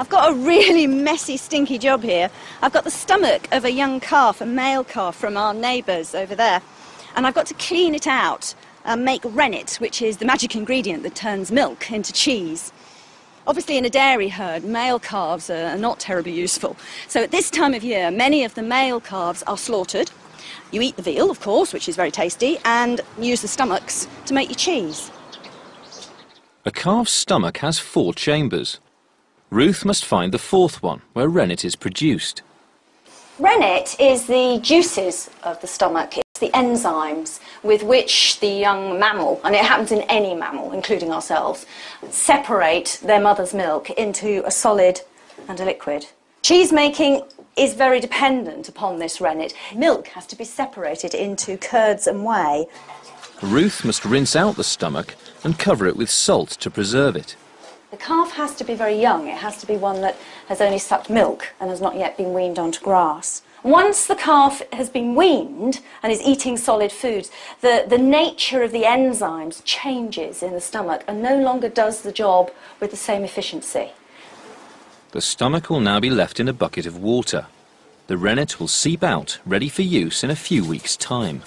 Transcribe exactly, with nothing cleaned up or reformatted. I've got a really messy, stinky job here. I've got the stomach of a young calf, a male calf from our neighbours over there, and I've got to clean it out and make rennet, which is the magic ingredient that turns milk into cheese. Obviously, in a dairy herd, male calves are not terribly useful. So at this time of year, many of the male calves are slaughtered. You eat the veal, of course, which is very tasty, and use the stomachs to make your cheese. A calf's stomach has four chambers. Ruth must find the fourth one, where rennet is produced. Rennet is the juices of the stomach. It's the enzymes with which the young mammal, and it happens in any mammal, including ourselves, separate their mother's milk into a solid and a liquid. Cheese making is very dependent upon this rennet. Milk has to be separated into curds and whey. Ruth must rinse out the stomach and cover it with salt to preserve it. The calf has to be very young. It has to be one that has only sucked milk and has not yet been weaned onto grass. Once the calf has been weaned and is eating solid foods, the, the nature of the enzymes changes in the stomach and no longer does the job with the same efficiency. The stomach will now be left in a bucket of water. The rennet will seep out, ready for use in a few weeks' time.